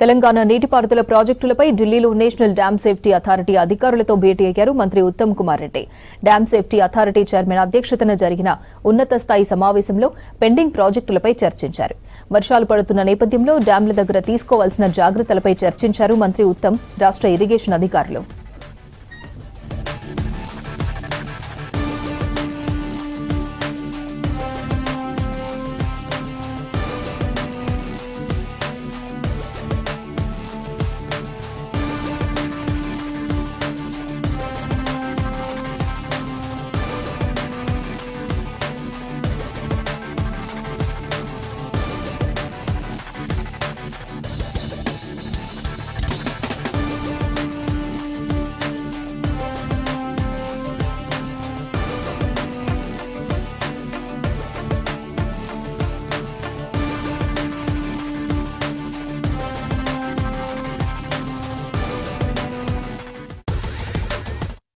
తెలంగాణ నీటిపారుదల ప్రాజెక్టులపై ఢిల్లీలో నేషనల్ డ్యామ్ సేఫ్టీ అథారిటీ అధికారులతో భేటీ అయ్యారు మంత్రి Uttam Kumar Reddy. Dam safety authority chairman అధ్యక్షతన జరిగిన ఉన్నత స్థాయి సమావేశంలో పెండింగ్ ప్రాజెక్టులపై చర్చించారు. వర్షాలు పడుతున్న నేపథ్యంలో డ్యామ్ల దగ్గర తీసుకోవాల్సిన జాగ్రత్తలపై చర్చించారు మంత్రి ఉత్తమ్, రాష్ట్ర ఇరిగేషన్ అధికారులు.